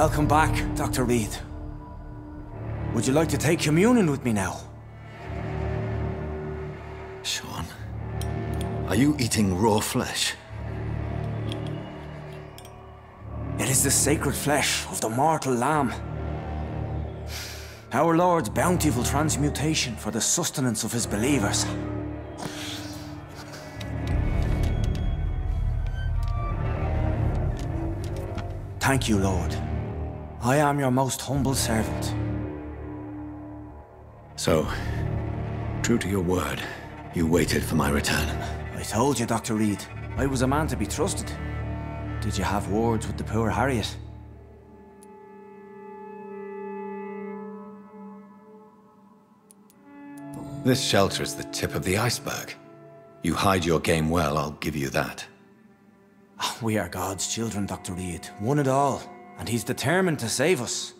Welcome back, Dr. Reed. Would you like to take communion with me now? Sean, are you eating raw flesh? It is the sacred flesh of the mortal lamb. Our Lord's bountiful transmutation for the sustenance of his believers. Thank you, Lord. I am your most humble servant. So, true to your word, you waited for my return. I told you, Dr. Reed, I was a man to be trusted. Did you have words with the poor Harriet? This shelter is the tip of the iceberg. You hide your game well, I'll give you that. We are God's children, Dr. Reed, one and all, and he's determined to save us.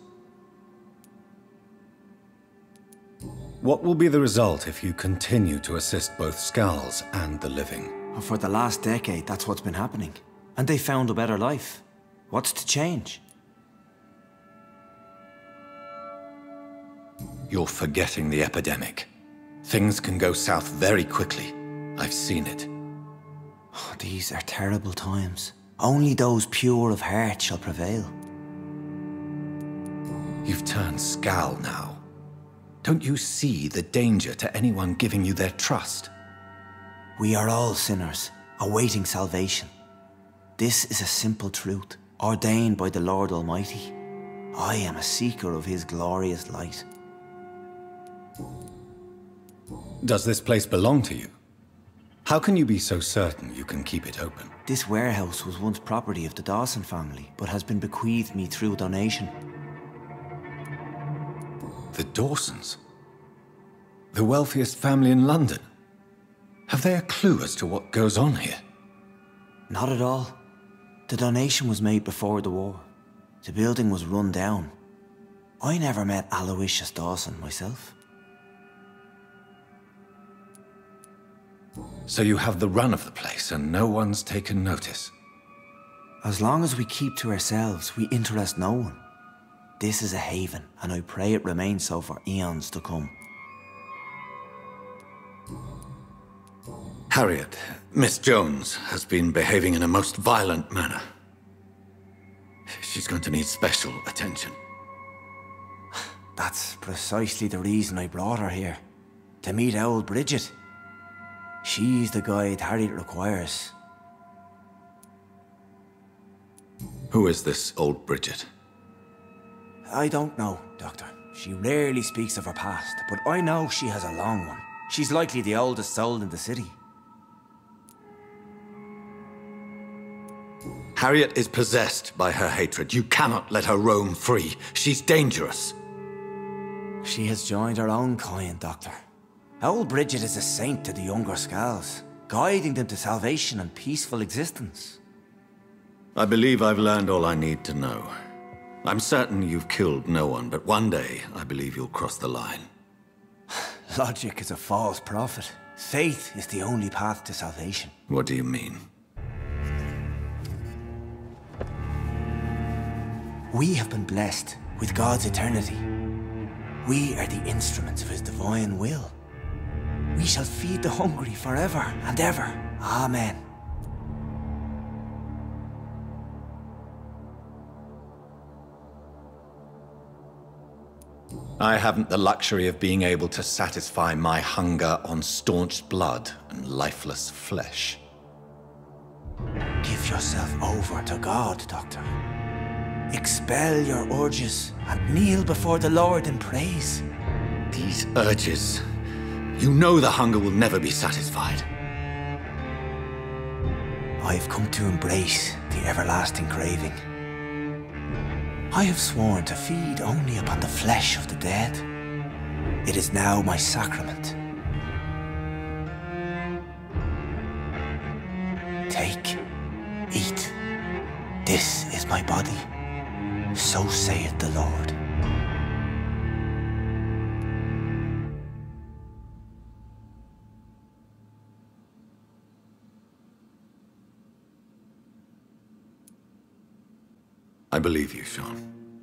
What will be the result if you continue to assist both Skulls and the living? For the last decade, that's what's been happening. And they found a better life. What's to change? You're forgetting the epidemic. Things can go south very quickly. I've seen it. Oh, these are terrible times. Only those pure of heart shall prevail. You've turned scowl now. Don't you see the danger to anyone giving you their trust? We are all sinners, awaiting salvation. This is a simple truth, ordained by the Lord Almighty. I am a seeker of his glorious light. Does this place belong to you? How can you be so certain you can keep it open? This warehouse was once property of the Dawson family, but has been bequeathed me through donation. The Dawsons? The wealthiest family in London? Have they a clue as to what goes on here? Not at all. The donation was made before the war. The building was run down. I never met Aloysius Dawson myself. So you have the run of the place and no one's taken notice? As long as we keep to ourselves, we interest no one. This is a haven, and I pray it remains so for eons to come. Harriet, Miss Jones, has been behaving in a most violent manner. She's going to need special attention. That's precisely the reason I brought her here. To meet old Bridget. She's the guide Harriet requires. Who is this old Bridget? I don't know, Doctor. She rarely speaks of her past, but I know she has a long one. She's likely the oldest soul in the city. Harriet is possessed by her hatred. You cannot let her roam free. She's dangerous. She has joined her own kind, Doctor. Old Bridget is a saint to the younger Skulls, guiding them to salvation and peaceful existence. I believe I've learned all I need to know. I'm certain you've killed no one, but one day, I believe you'll cross the line. Logic is a false prophet. Faith is the only path to salvation. What do you mean? We have been blessed with God's eternity. We are the instruments of his divine will. We shall feed the hungry forever and ever. Amen. I haven't the luxury of being able to satisfy my hunger on staunch blood and lifeless flesh. Give yourself over to God, Doctor. Expel your urges and kneel before the Lord in praise. These urges... You know the hunger will never be satisfied. I've come to embrace the everlasting craving. I have sworn to feed only upon the flesh of the dead. It is now my sacrament. Take, eat. This is my body. So saith the Lord. I believe you, Sean.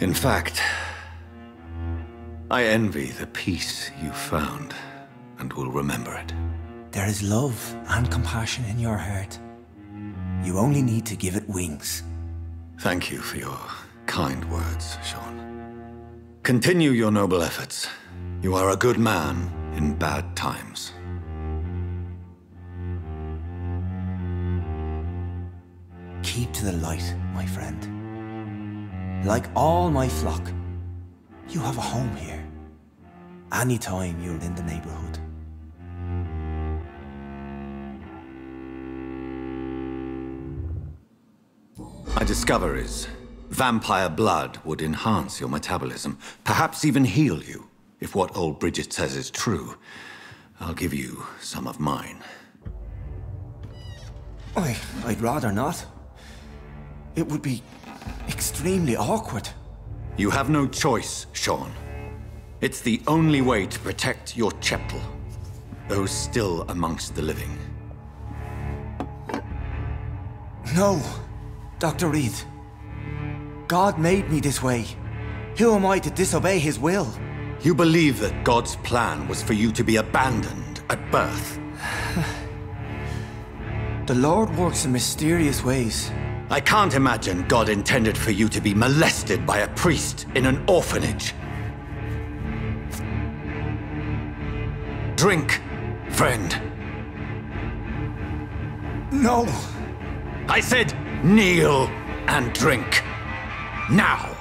In fact, I envy the peace you found and will remember it. There is love and compassion in your heart. You only need to give it wings. Thank you for your kind words, Sean. Continue your noble efforts. You are a good man in bad times. Keep to the light, my friend. Like all my flock, you have a home here. Anytime you're in the neighborhood. My discover is, vampire blood would enhance your metabolism, perhaps even heal you. If what old Bridget says is true, I'll give you some of mine. I'd rather not. It would be extremely awkward. You have no choice, Sean. It's the only way to protect your chapel, those still amongst the living. No, Dr. Reed. God made me this way. Who am I to disobey his will? You believe that God's plan was for you to be abandoned at birth. The Lord works in mysterious ways. I can't imagine God intended for you to be molested by a priest in an orphanage. Drink, friend. No. I said kneel and drink. Now.